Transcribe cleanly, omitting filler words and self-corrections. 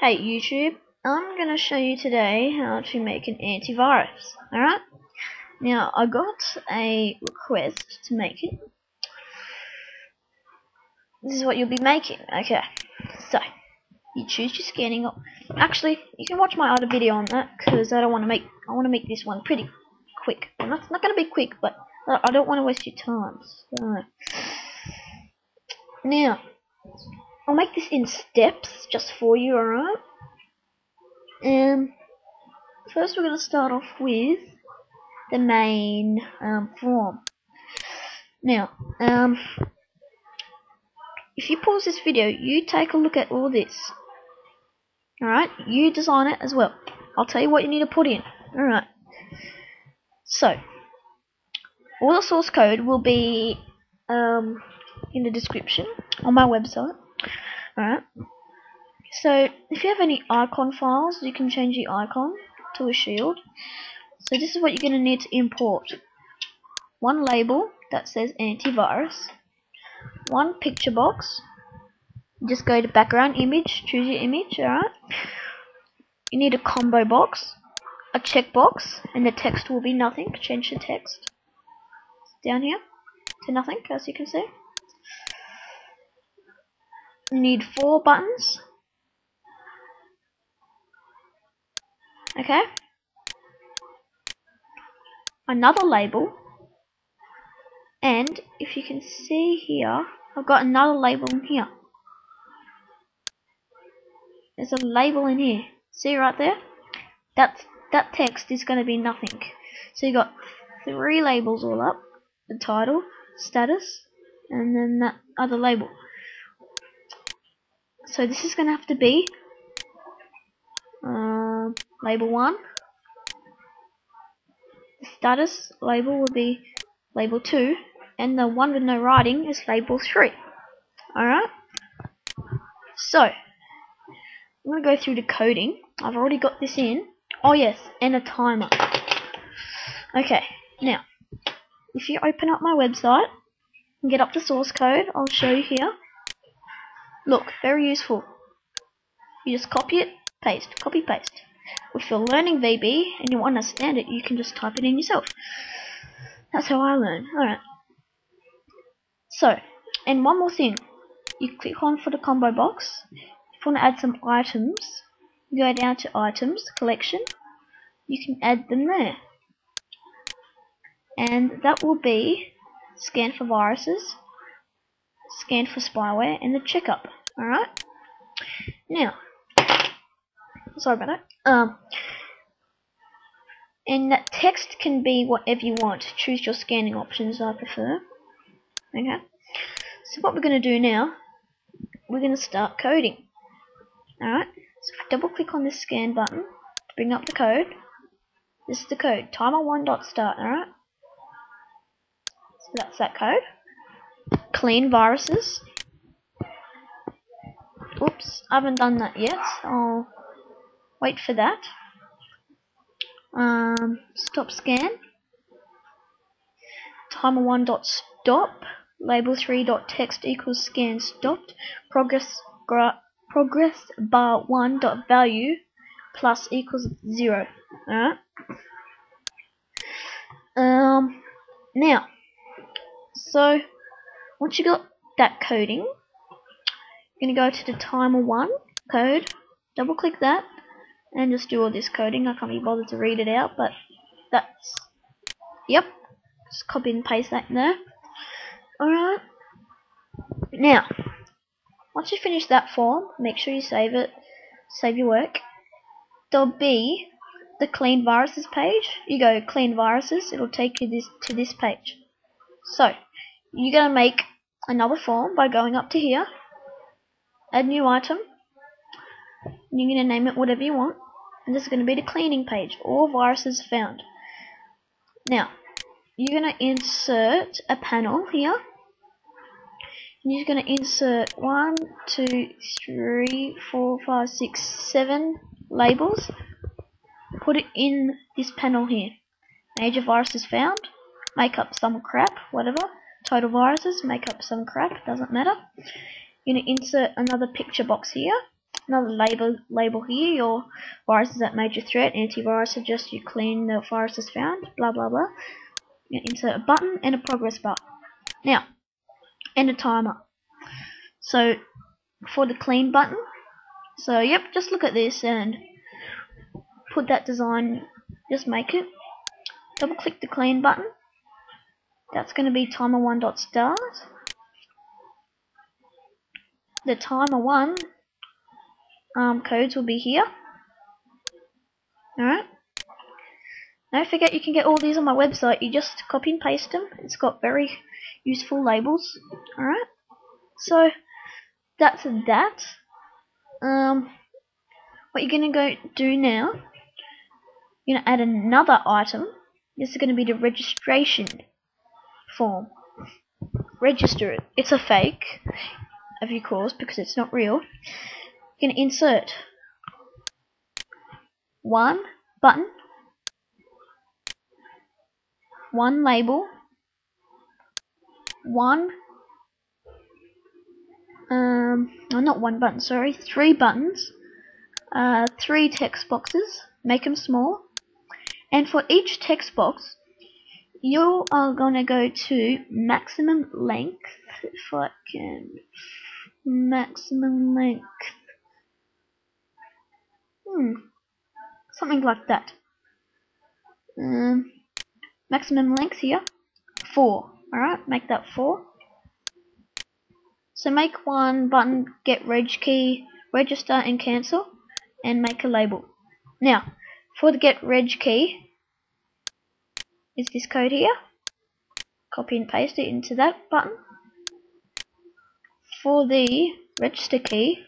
Hey YouTube, I'm going to show you today how to make an antivirus, alright? Now, I got a request to make it. This is what you'll be making, okay. So, you choose your scanning. Actually, you can watch my other video on that, because I want to make this one pretty quick. Well, it's not going to be quick, but I don't want to waste your time, so. Now, I'll make this in steps just for you, alright? And first we're going to start off with the main form. Now, if you pause this video, you take a look at all this. Alright? You design it as well. I'll tell you what you need to put in. Alright. So, all the source code will be in the description on my website. Alright, so if you have any icon files, you can change the icon to a shield. So this is what you're going to need to import: one label that says antivirus, one picture box, just go to background image, choose your image, alright. You need a combo box, a checkbox, and the text will be nothing, change the text down here to nothing, as you can see. You need 4 buttons, okay, another label, and if you can see here, I've got another label in here. There's a label in here, see right there, that text is going to be nothing. So you got 3 labels all up: the title, status, and then that other label. So this is going to have to be label 1. The status label will be label 2, and the one with no writing is label 3. Alright? So, I'm going to go through the coding. I've already got this in. Oh yes, and a timer. Okay, now, if you open up my website and get up the source code, I'll show you here. Look, very useful. You just copy it, paste, copy, paste. If you're learning VB and you want to understand it, you can just type it in yourself. That's how I learn. Alright. So, and one more thing. You click on for the combo box. If you want to add some items, you go down to items, collection. You can add them there. And that will be scan for viruses, scan for spyware, and the checkup. Alright? Now, sorry about that. And that text can be whatever you want. Choose your scanning options, I prefer. Okay. So what we're going to do now, we're going to start coding. Alright? So if we double click on this scan button to bring up the code, this is the code. Timer1.start, alright? So that's that code. Clean viruses. Oops, I haven't done that yet. I'll wait for that. Stop scan. Timer1.stop. Label3.text equals scan stopped. Progress bar 1.value plus equals 0. Alright. Now, so once you got that coding, you're going to go to the timer 1 code, double click that, and just do all this coding. I can't be bothered to read it out, but that's, yep, just copy and paste that in there. Alright, now, once you finish that form, make sure you save it, save your work. There'll be the clean viruses page. You go clean viruses, it'll take you to this page. So, you're going to make another form by going up to here, add new item, and you're going to name it whatever you want, and this is going to be the cleaning page, all viruses found. Now, you're going to insert a panel here, and you're going to insert 1, 2, 3, 4, 5, 6, 7 labels, put it in this panel here, age of viruses found, make up some crap, whatever. Total viruses, make up some crap, doesn't matter. You're going to insert another picture box here, another label here. Your virus is at major threat. Antivirus suggests you clean the viruses found. Blah blah blah. You insert a button and a progress bar. Now, and a timer. So for the clean button. So yep, just look at this and put that design. Just make it. Double click the clean button. That's going to be timer1.start. The timer1 codes will be here. Alright. Don't forget you can get all these on my website. You just copy and paste them. It's got very useful labels. Alright. So that's that. What you're going to go do now, you're going to add another item. This is going to be the registration form. Register it. It's a fake of your course because it's not real. You're going to insert one button, one label, three buttons, three text boxes, make them small, and for each text box you are going to go to maximum length, something like that, maximum length here, 4, alright, make that 4. So make one button, get reg key, register and cancel, and make a label. Now, for the get reg key, is this code here. Copy and paste it into that button. For the register key,